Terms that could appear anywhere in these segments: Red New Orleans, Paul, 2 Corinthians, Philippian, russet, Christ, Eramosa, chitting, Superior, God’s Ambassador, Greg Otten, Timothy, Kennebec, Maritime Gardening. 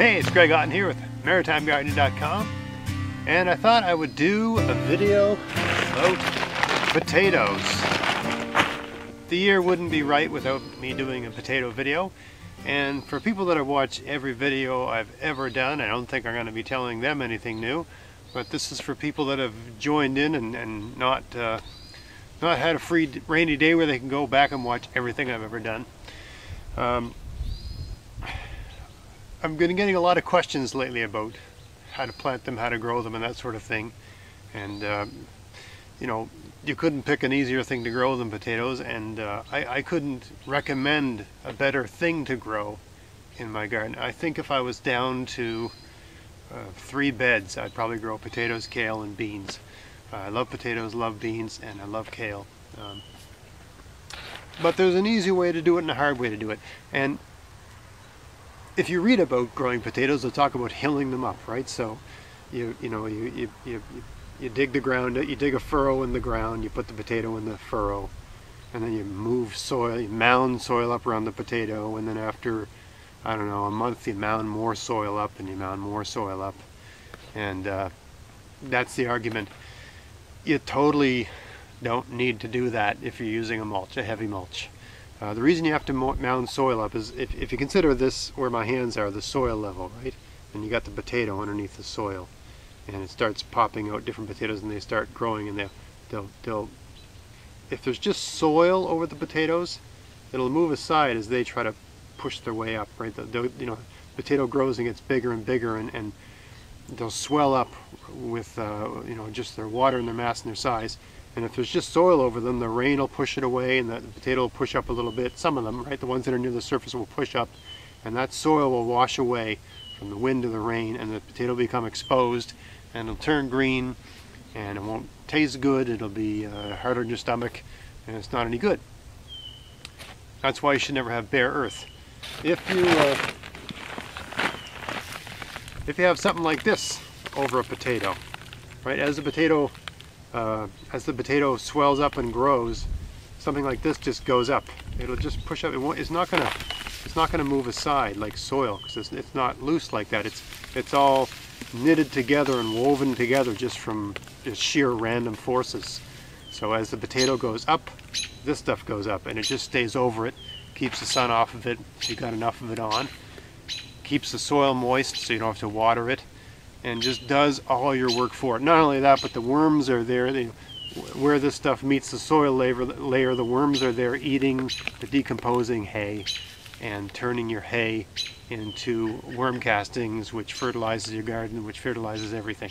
Hey, it's Greg Otten here with MaritimeGardening.com, and I thought I would do a video about potatoes. The year wouldn't be right without me doing a potato video, and for people that have watched every video I've ever done, I don't think I'm going to be telling them anything new, but this is for people that have joined in and not had a free rainy day where they can go back and watch everything I've ever done. I've been getting a lot of questions lately about how to plant them, how to grow them, and that sort of thing. And you know, you couldn't pick an easier thing to grow than potatoes, and I couldn't recommend a better thing to grow in my garden. I think if I was down to 3 beds, I'd probably grow potatoes, kale, and beans. I love potatoes, love beans, and I love kale. But there's an easy way to do it and a hard way to do it. And if you read about growing potatoes, they'll talk about hilling them up, right? So you dig the ground, you dig a furrow in the ground, you put the potato in the furrow, and then you move soil, you mound soil up around the potato, and then after, I don't know, a month, you mound more soil up, and you mound more soil up, and that's the argument. You totally don't need to do that if you're using a mulch, a heavy mulch. The reason you have to mound soil up is if you consider this, where my hands are, the soil level, right? And you got the potato underneath the soil, and it starts popping out different potatoes, and they start growing, and if there's just soil over the potatoes, it'll move aside as they try to push their way up, right? The potato grows and gets bigger and bigger, and they'll swell up with just their water and their mass and their size. And if there's just soil over them, the rain will push it away, and the potato will push up a little bit. Some of them, right, the ones that are near the surface will push up, and that soil will wash away from the wind or the rain, and the potato will become exposed, and it'll turn green, and it won't taste good, it'll be harder in your stomach, and it's not any good. That's why you should never have bare earth. If you have something like this over a potato, right, as the potato swells up and grows, something like this just goes up. It'll just push up. It's not gonna move aside like soil, because it's not loose like that. It's all knitted together and woven together just from just sheer random forces. So as the potato goes up, this stuff goes up, and it just stays over it, keeps the sun off of it. You got enough of it on, keeps the soil moist, so you don't have to water it, and just does all your work for it. Not only that, but the worms are there. Where this stuff meets the soil layer, the worms are there eating the decomposing hay and turning your hay into worm castings, which fertilizes your garden, which fertilizes everything.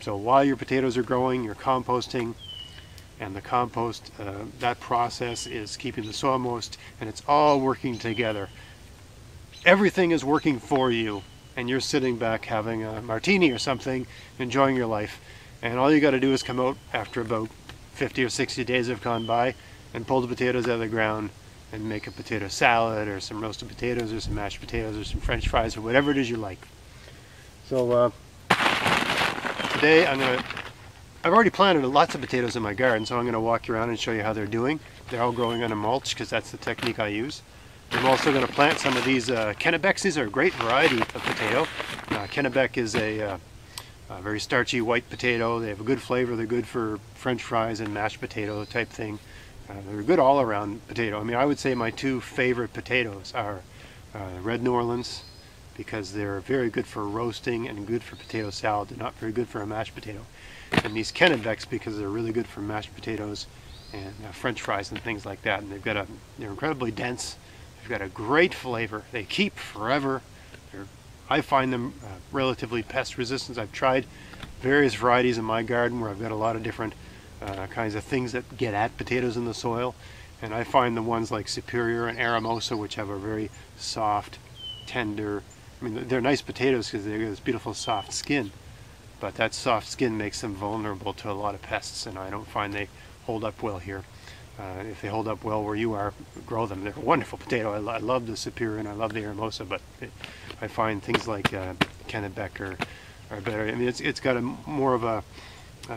So while your potatoes are growing, you're composting, and the compost, that process is keeping the soil moist, and it's all working together. Everything is working for you, and you're sitting back having a martini or something, enjoying your life. And all you got to do is come out after about 50 or 60 days have gone by and pull the potatoes out of the ground and make a potato salad, or some roasted potatoes, or some mashed potatoes, or some French fries, or whatever it is you like. So today I've already planted lots of potatoes in my garden, so I'm going to walk you around and show you how they're doing. They're all growing on a mulch, because that's the technique I use. I'm also going to plant some of these Kennebecs. These are a great variety of potato. Kennebec is a very starchy white potato. They have a good flavor. They're good for French fries and mashed potato type thing. They're a good all-around potato. I mean, I would say my 2 favorite potatoes are Red New Orleans, because they're very good for roasting and good for potato salad. They're not very good for a mashed potato. And these Kennebecs, because they're really good for mashed potatoes and French fries and things like that. And they're incredibly dense. They've got a great flavor. They keep forever. I find them relatively pest resistant. I've tried various varieties in my garden where I've got a lot of different kinds of things that get at potatoes in the soil, and I find the ones like Superior and Eramosa, which have a very soft, tender, I mean, they're nice potatoes because they've got this beautiful soft skin, but that soft skin makes them vulnerable to a lot of pests, and I don't find they hold up well here. If they hold up well where you are, grow them. They're a wonderful potato. I love the Superior and I love the Eramosa, but I find things like Kennebec are better. I mean, it's got more of a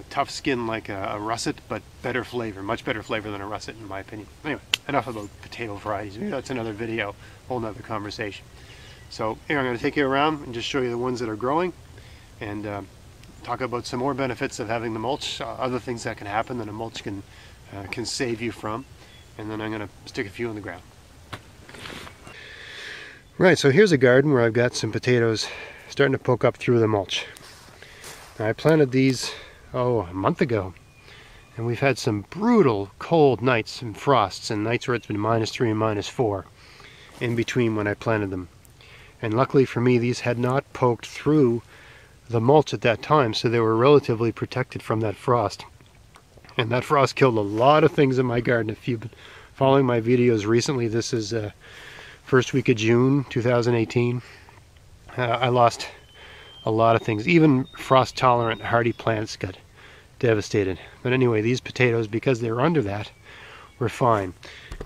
tough skin like a russet, but better flavor, much better flavor than a russet in my opinion. Anyway, enough about potato varieties. Maybe that's another video, whole nother conversation. So here, I'm going to take you around and just show you the ones that are growing and talk about some more benefits of having the mulch, other things that can happen that a mulch can save you from. And then I'm going to stick a few in the ground. Right, so here's a garden where I've got some potatoes starting to poke up through the mulch. Now, I planted these, a month ago. And we've had some brutal cold nights and frosts and nights where it's been -3 and -4 in between when I planted them. And luckily for me, these had not poked through the mulch at that time, so they were relatively protected from that frost. And that frost killed a lot of things in my garden. If you've been following my videos recently, this is first week of June 2018. I lost a lot of things. Even frost-tolerant hardy plants got devastated. But anyway, these potatoes, because they were under that, were fine.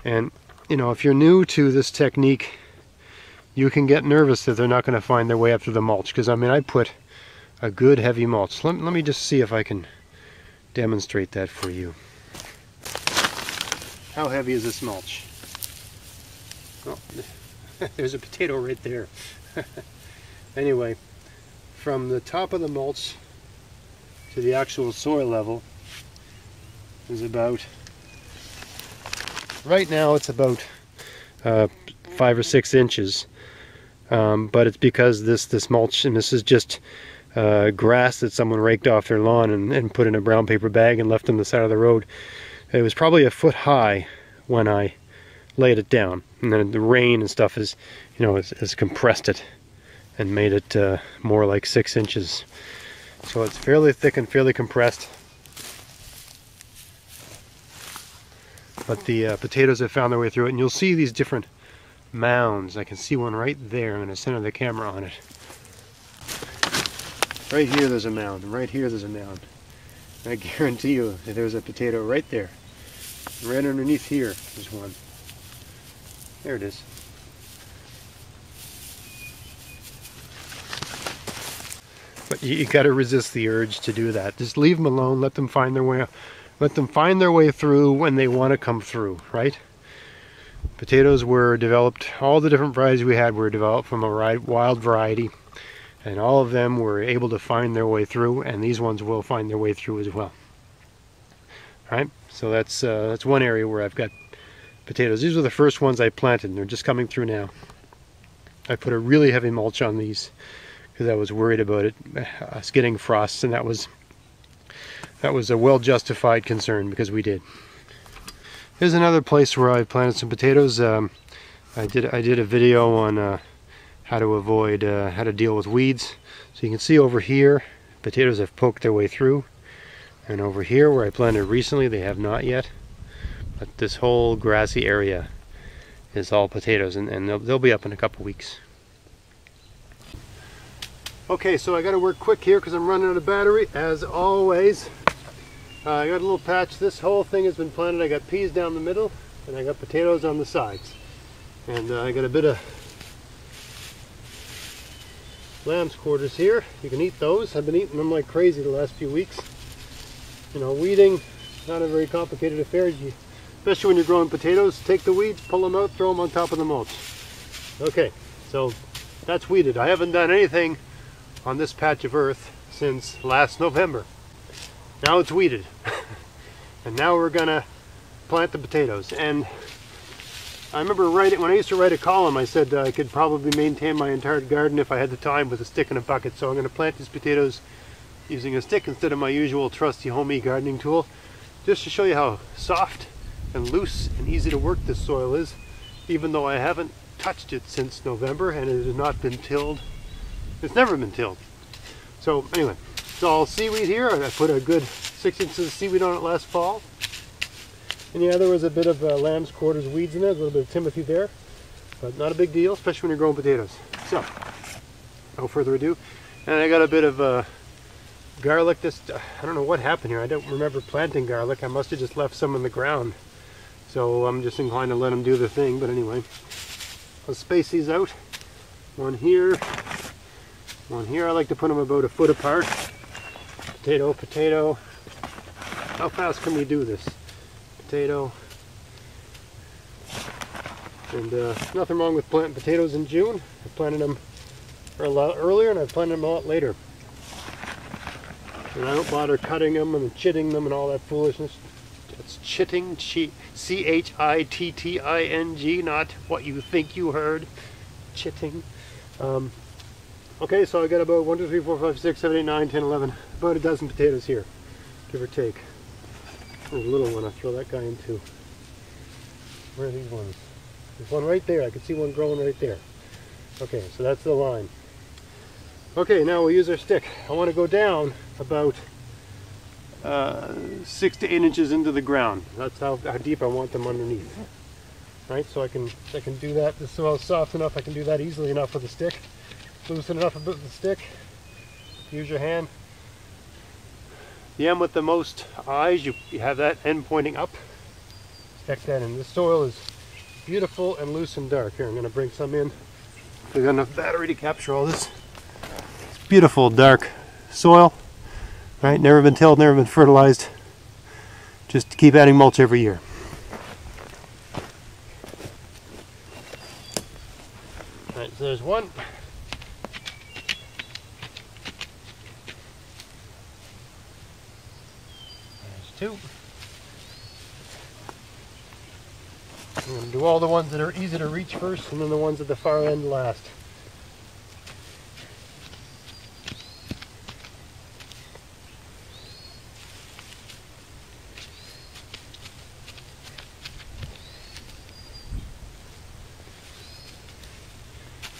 And, you know, if you're new to this technique, you can get nervous that they're not going to find their way up to the mulch, because I mean, I put a good heavy mulch. Let me just see if I can demonstrate that for you. How heavy is this mulch? Oh, there's a potato right there. Anyway, from the top of the mulch to the actual soil level is about, right now it's about 5 or 6 inches. But it's because this mulch, and this is just grass that someone raked off their lawn and put in a brown paper bag and left on the side of the road. It was probably a foot high when I laid it down, and then the rain and stuff is, you know, has compressed it and made it more like 6 inches. So it's fairly thick and fairly compressed. But the potatoes have found their way through it, and you'll see these different mounds. I can see one right there. I'm going to center the camera on it. Right here there's a mound, right here there's a mound. And I guarantee you that there's a potato right there. Right underneath here there's one. There it is. But you got to resist the urge to do that. Just leave them alone, let them find their way, let them find their way through when they want to come through, right? Potatoes were developed, all the different varieties we had were developed from a wild variety, and all of them were able to find their way through, and these ones will find their way through as well. All right, so that's one area where I've got potatoes. These were the first ones I planted, and they're just coming through now. I put a really heavy mulch on these because I was worried about it, us getting frosts, and that was a well-justified concern because we did. Here's another place where I planted some potatoes. I did a video on how to avoid, how to deal with weeds. So you can see over here, potatoes have poked their way through, and over here where I planted recently, they have not yet. But this whole grassy area is all potatoes, and they'll be up in a couple weeks. Okay, so I got to work quick here because I'm running out of battery, as always. I got a little patch. This whole thing has been planted. I got peas down the middle, and I got potatoes on the sides. And I got a bit of lamb's quarters here. You can eat those. I've been eating them like crazy the last few weeks. You know, weeding, not a very complicated affair. Especially when you're growing potatoes, take the weeds, pull them out, throw them on top of the mulch. Okay, so that's weeded. I haven't done anything on this patch of earth since last November. Now it's weeded. And now we're gonna plant the potatoes. And I remember when I used to write a column, I said I could probably maintain my entire garden if I had the time with a stick and a bucket. So I'm gonna plant these potatoes using a stick instead of my usual trusty homey gardening tool, just to show you how soft and loose and easy to work this soil is, even though I haven't touched it since November and it has not been tilled. It's never been tilled. So anyway, it's all seaweed here. I put a good 6 inches of seaweed on it last fall. And yeah, there was a bit of lamb's quarters weeds in there, a little bit of Timothy there, but not a big deal, especially when you're growing potatoes. So, no further ado. And I got a bit of garlic. I don't know what happened here. I don't remember planting garlic. I must have just left some in the ground. So I'm just inclined to let them do their thing. But anyway, I'll space these out. One here, one here. I like to put them about a foot apart. Potato, potato. How fast can we do this? Potato. And nothing wrong with planting potatoes in June. I planted them a lot earlier and I planted them a lot later. And I don't bother cutting them and chitting them and all that foolishness. It's chitting, C-H-I-T-T-I-N-G, not what you think you heard. Chitting. Okay, so I got about 1, 2, 3, 4, 5, 6, 7, 8, 9, 10, 11, about a dozen potatoes here, give or take. There's a little one, I'll throw that guy in too. Where are these ones? There's one right there, I can see one growing right there. Okay, so that's the line. Okay, now we'll use our stick. I want to go down about 6 to 8 inches into the ground. That's how deep I want them underneath. Right, so I can do that. The soil's soft enough, I can do that easily enough with a stick. Loosen it up a bit with the stick. Use your hand. The end with the most eyes, you have that end pointing up. Stick that in. This soil is beautiful and loose and dark. Here, I'm going to bring some in. We've got enough battery to capture all this. It's beautiful, dark soil. Right, never been tilled, never been fertilized. Just keep adding mulch every year. Alright, so there's one. There's two. I'm going to do all the ones that are easy to reach first and then the ones at the far end last.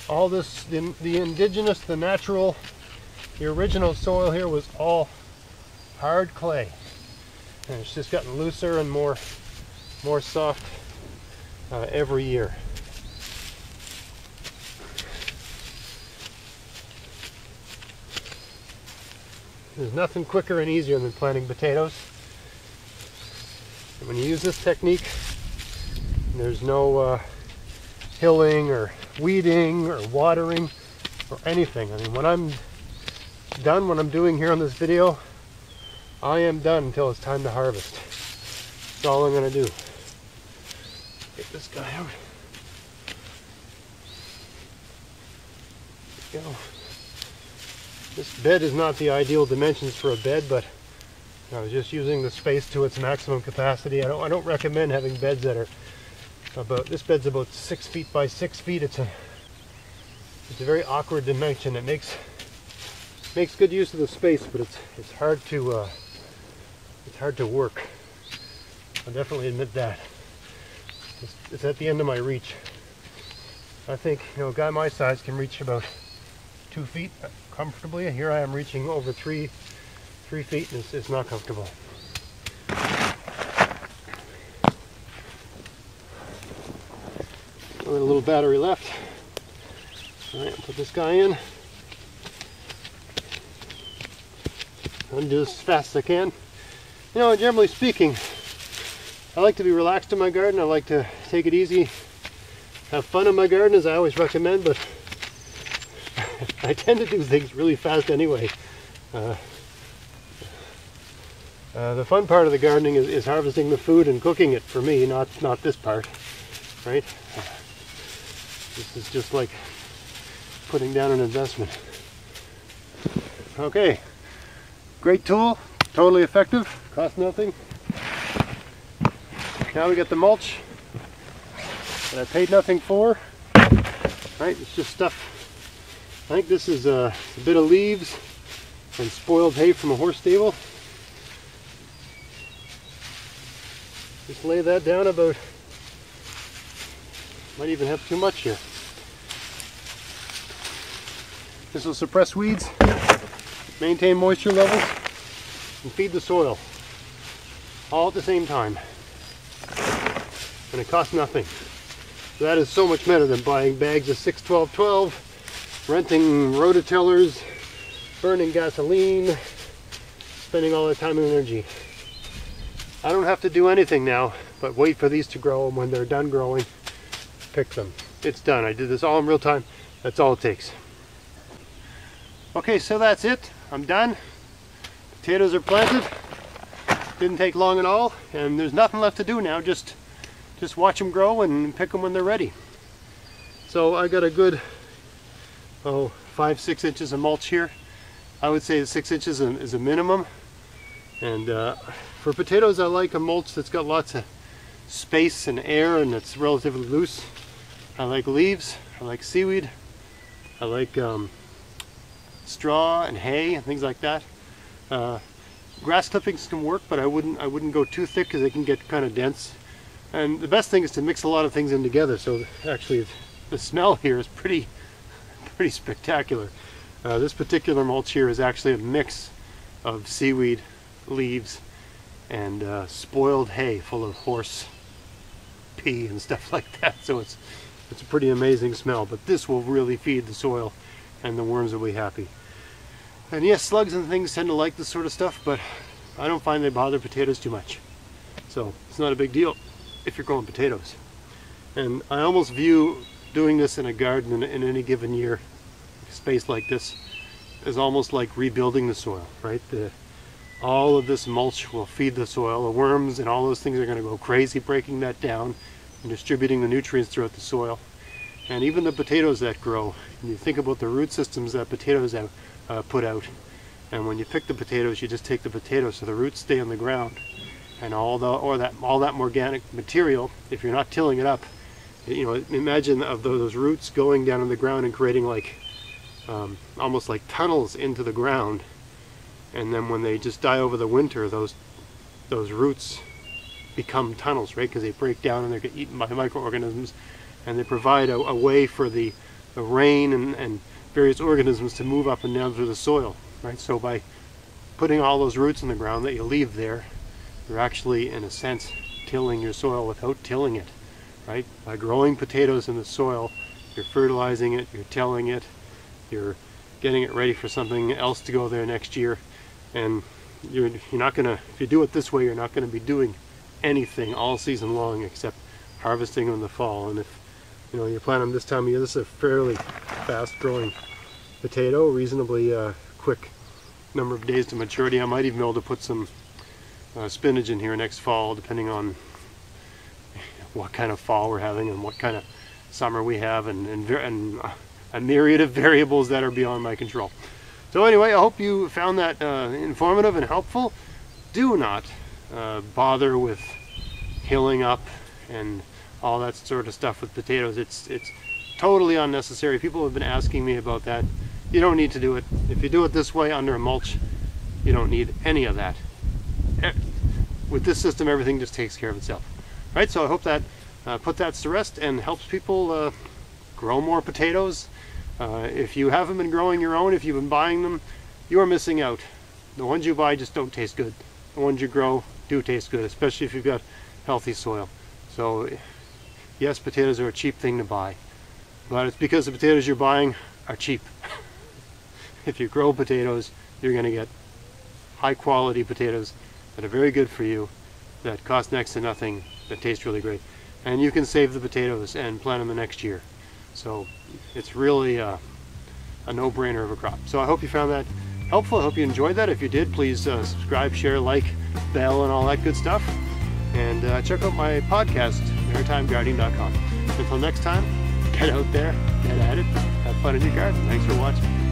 All this, the indigenous, the natural, the original soil here was all hard clay. And it's just gotten looser and more soft every year. There's nothing quicker and easier than planting potatoes. And when you use this technique, there's no hilling or weeding or watering or anything. I mean, when I'm done, what I'm doing here on this video, I am done until it's time to harvest. That's all I'm going to do. Get this guy out. There you go. This bed is not the ideal dimensions for a bed, but I was just using the space to its maximum capacity. I don't recommend having beds that are this bed's about 6 feet by 6 feet. It's a very awkward dimension. It makes good use of the space, but it's hard to work. I'll definitely admit that. It's at the end of my reach. I think, you know, a guy my size can reach about 2 feet comfortably. Here I am reaching over three feet, and it's not comfortable. A little battery left. All right, put this guy in. I'll do this as fast as I can. You know, generally speaking, I like to be relaxed in my garden. I like to take it easy, have fun in my garden, as I always recommend, but I tend to do things really fast anyway. The fun part of the gardening is harvesting the food and cooking it for me, not this part, right? This is just like putting down an investment. Okay, great tool, totally effective, cost nothing. Now we get the mulch that I paid nothing for. Right, it's just stuff. I think this is a bit of leaves and spoiled hay from a horse stable. Just lay that down about. Might even have too much here. This will suppress weeds, maintain moisture levels, and feed the soil all at the same time. And it costs nothing. So that is so much better than buying bags of 6, 12, 12, renting rototillers, burning gasoline, spending all that time and energy. I don't have to do anything now but wait for these to grow, and when they're done growing, pick them. It's done. I did this all in real time. That's all it takes. Okay, so that's it. I'm done. Potatoes are planted. Didn't take long at all, and there's nothing left to do now. Just just watch them grow and pick them when they're ready. So I got a good 5-6 inches of mulch here. I would say 6 inches is a minimum. And for potatoes, I like a mulch that's got lots of space and air and that's relatively loose. I like leaves, I like seaweed, I like straw and hay and things like that. Grass clippings can work, but I wouldn't go too thick because they can get kind of dense. And the best thing is to mix a lot of things in together. So actually, the smell here is pretty spectacular. This particular mulch here is actually a mix of seaweed, leaves, and spoiled hay full of horse pee and stuff like that. So it's a pretty amazing smell, but this will really feed the soil and the worms will be happy. And yes, slugs and things tend to like this sort of stuff, but I don't find they bother potatoes too much. So it's not a big deal if you're growing potatoes. And I almost view doing this in a garden in any given year, a space like this, is almost like rebuilding the soil, right? All of this mulch will feed the soil. The worms and all those things are going to go crazy breaking that down and distributing the nutrients throughout the soil. And even the potatoes that grow, and you think about the root systems that potatoes have put out. And when you pick the potatoes, you just take the potatoes so the roots stay on the ground. And all that organic material, if you're not tilling it up, you know, imagine of those roots going down in the ground and creating like almost like tunnels into the ground. And then when they just die over the winter, those roots become tunnels, right? Because they break down and they get eaten by microorganisms, and they provide a way for the rain and various organisms to move up and down through the soil, right? So by putting all those roots in the ground that you leave there, you're actually, in a sense, tilling your soil without tilling it, right? By growing potatoes in the soil, you're fertilizing it, you're tilling it, you're getting it ready for something else to go there next year. And you're not gonna, if you do it this way, you're not gonna be doing anything all season long except harvesting in the fall. And if you know you plant them this time of year, this is a fairly fast-growing potato, reasonably quick number of days to maturity. I might even be able to put some spinach in here next fall, depending on what kind of fall we're having and what kind of summer we have, and a myriad of variables that are beyond my control. So anyway, I hope you found that informative and helpful. Do not bother with hilling up and all that sort of stuff with potatoes. It's totally unnecessary. People have been asking me about that. You don't need to do it. If you do it this way under a mulch, you don't need any of that. With this system, everything just takes care of itself. All right, so I hope that put that to rest and helps people grow more potatoes. If you haven't been growing your own, if you've been buying them, you are missing out. The ones you buy just don't taste good. The ones you grow do taste good, especially if you've got healthy soil. So yes, potatoes are a cheap thing to buy, but it's because the potatoes you're buying are cheap. If you grow potatoes, you're going to get high quality potatoes that are very good for you, that cost next to nothing, that taste really great. And you can save the potatoes and plant them the next year. So it's really a no-brainer of a crop. So I hope you found that helpful. I hope you enjoyed that. If you did, please subscribe, share, like, bell, and all that good stuff. And check out my podcast, MaritimeGardening.com. Until next time, get out there, get at it, have fun in your garden. Thanks for watching.